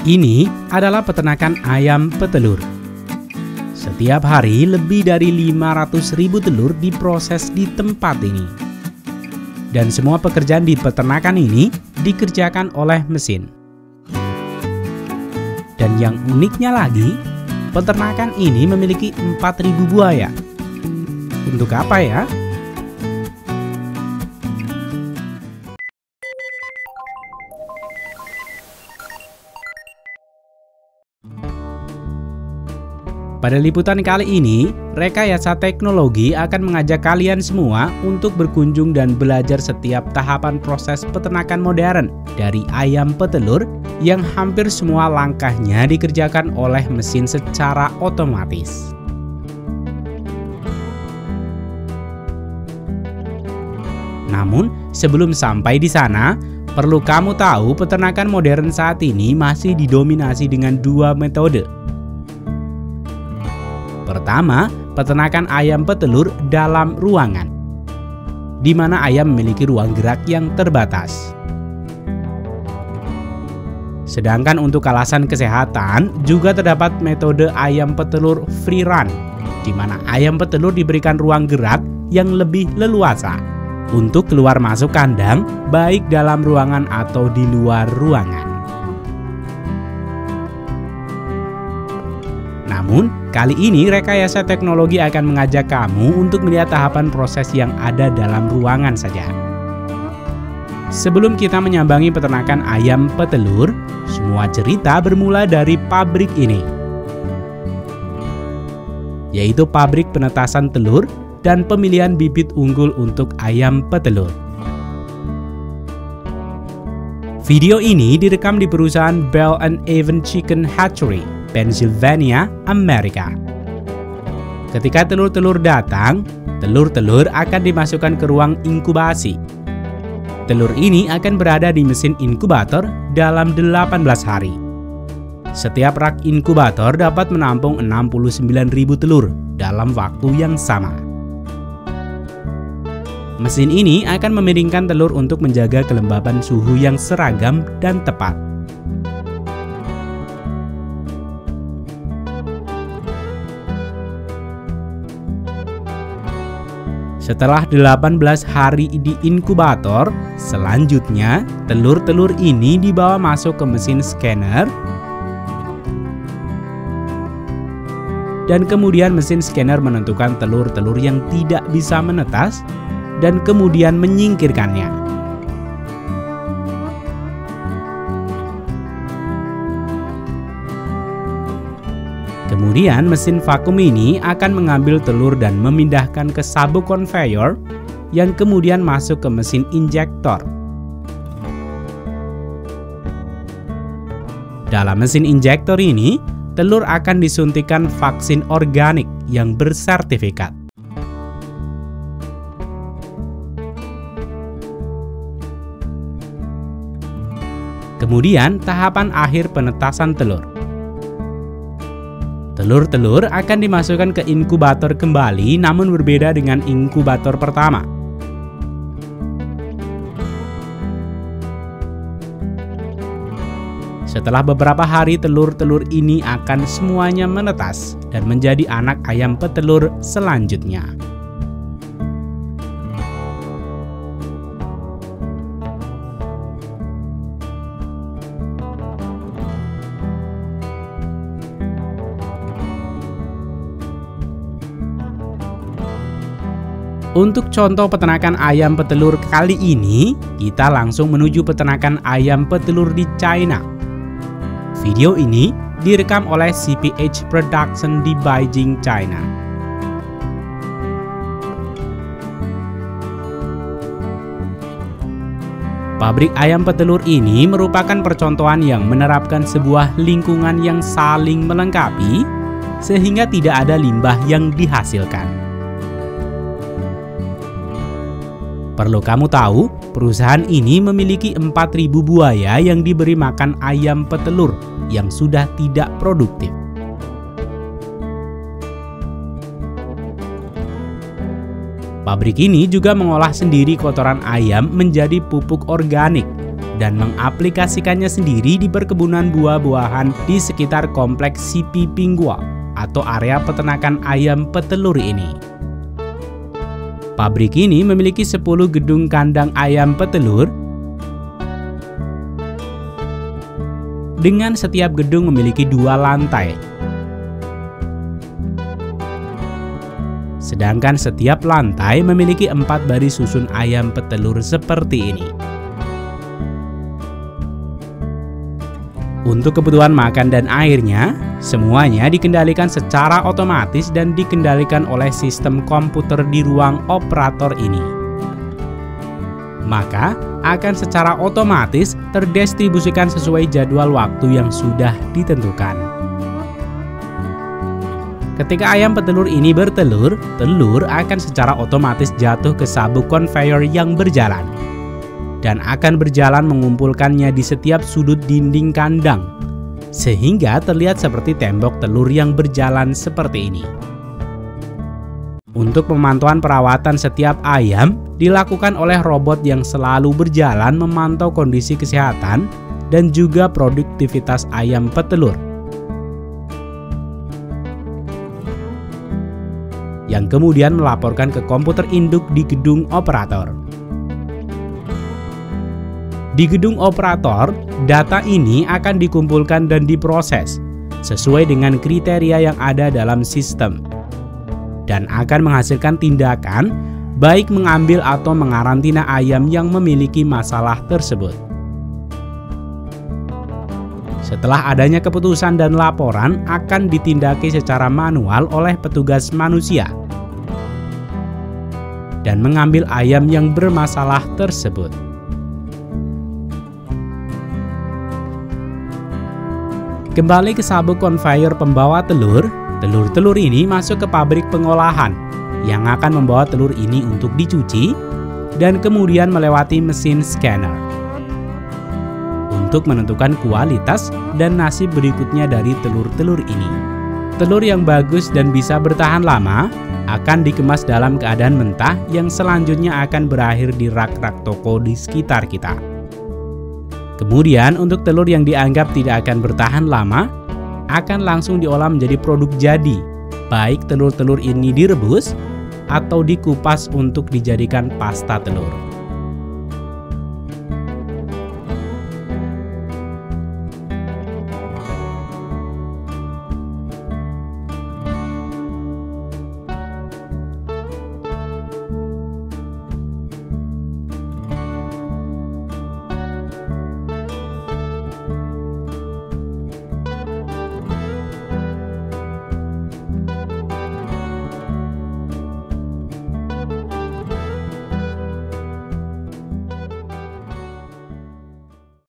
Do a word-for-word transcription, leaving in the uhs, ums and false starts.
Ini adalah peternakan ayam petelur. Setiap hari lebih dari lima ratus ribu telur diproses di tempat ini. Dan semua pekerjaan di peternakan ini dikerjakan oleh mesin. Dan yang uniknya lagi, peternakan ini memiliki empat ribu buaya. Untuk apa ya? Pada liputan kali ini, Rekayasa Teknologi akan mengajak kalian semua untuk berkunjung dan belajar setiap tahapan proses peternakan modern dari ayam petelur yang hampir semua langkahnya dikerjakan oleh mesin secara otomatis. Namun, sebelum sampai di sana, perlu kamu tahu peternakan modern saat ini masih didominasi dengan dua metode. Pertama, peternakan ayam petelur dalam ruangan, di mana ayam memiliki ruang gerak yang terbatas. Sedangkan untuk alasan kesehatan juga terdapat metode ayam petelur free run, di mana ayam petelur diberikan ruang gerak yang lebih leluasa untuk keluar masuk kandang, baik dalam ruangan atau di luar ruangan. Namun, kali ini Rekayasa Teknologi akan mengajak kamu untuk melihat tahapan proses yang ada dalam ruangan saja. Sebelum kita menyambangi peternakan ayam petelur, semua cerita bermula dari pabrik ini, yaitu pabrik penetasan telur dan pemilihan bibit unggul untuk ayam petelur. Video ini direkam di perusahaan Bell and Evans Chicken Hatchery, Pennsylvania, Amerika. Ketika telur-telur datang, telur-telur akan dimasukkan ke ruang inkubasi. Telur ini akan berada di mesin inkubator dalam delapan belas hari. Setiap rak inkubator dapat menampung enam puluh sembilan ribu telur dalam waktu yang sama. Mesin ini akan memiringkan telur untuk menjaga kelembaban suhu yang seragam dan tepat. Setelah delapan belas hari di inkubator, selanjutnya telur-telur ini dibawa masuk ke mesin scanner. Dan kemudian mesin scanner menentukan telur-telur yang tidak bisa menetas dan kemudian menyingkirkannya. Kemudian mesin vakum ini akan mengambil telur dan memindahkan ke sabuk konveyor yang kemudian masuk ke mesin injektor. Dalam mesin injektor ini, telur akan disuntikan vaksin organik yang bersertifikat. Kemudian tahapan akhir penetasan telur. Telur-telur akan dimasukkan ke inkubator kembali, namun berbeda dengan inkubator pertama. Setelah beberapa hari, telur-telur ini akan semuanya menetas dan menjadi anak ayam petelur selanjutnya. Untuk contoh peternakan ayam petelur kali ini, kita langsung menuju peternakan ayam petelur di China. Video ini direkam oleh C P H Production di Beijing, China. Pabrik ayam petelur ini merupakan percontohan yang menerapkan sebuah lingkungan yang saling melengkapi, sehingga tidak ada limbah yang dihasilkan. Perlu kamu tahu, perusahaan ini memiliki empat ribu buaya yang diberi makan ayam petelur yang sudah tidak produktif. Pabrik ini juga mengolah sendiri kotoran ayam menjadi pupuk organik dan mengaplikasikannya sendiri di perkebunan buah-buahan di sekitar kompleks Cipipingwa atau area peternakan ayam petelur ini. Pabrik ini memiliki sepuluh gedung kandang ayam petelur dengan setiap gedung memiliki dua lantai. Sedangkan setiap lantai memiliki empat baris susun ayam petelur seperti ini. Untuk kebutuhan makan dan airnya, semuanya dikendalikan secara otomatis dan dikendalikan oleh sistem komputer di ruang operator ini. Maka, akan secara otomatis terdistribusikan sesuai jadwal waktu yang sudah ditentukan. Ketika ayam petelur ini bertelur, telur akan secara otomatis jatuh ke sabuk konveyor yang berjalan dan akan berjalan mengumpulkannya di setiap sudut dinding kandang sehingga terlihat seperti tembok telur yang berjalan seperti ini. Untuk pemantauan perawatan setiap ayam dilakukan oleh robot yang selalu berjalan memantau kondisi kesehatan dan juga produktivitas ayam petelur. Yang kemudian melaporkan ke komputer induk di gedung operator. Di gedung operator, data ini akan dikumpulkan dan diproses sesuai dengan kriteria yang ada dalam sistem dan akan menghasilkan tindakan baik mengambil atau mengarantina ayam yang memiliki masalah tersebut. Setelah adanya keputusan dan laporan akan ditindaki secara manual oleh petugas manusia dan mengambil ayam yang bermasalah tersebut. Kembali ke sabuk konveyor pembawa telur, telur-telur ini masuk ke pabrik pengolahan yang akan membawa telur ini untuk dicuci dan kemudian melewati mesin scanner untuk menentukan kualitas dan nasib berikutnya dari telur-telur ini. Telur yang bagus dan bisa bertahan lama akan dikemas dalam keadaan mentah yang selanjutnya akan berakhir di rak-rak toko di sekitar kita. Kemudian untuk telur yang dianggap tidak akan bertahan lama akan langsung diolah menjadi produk jadi. Baik telur-telur ini direbus atau dikupas untuk dijadikan pasta telur.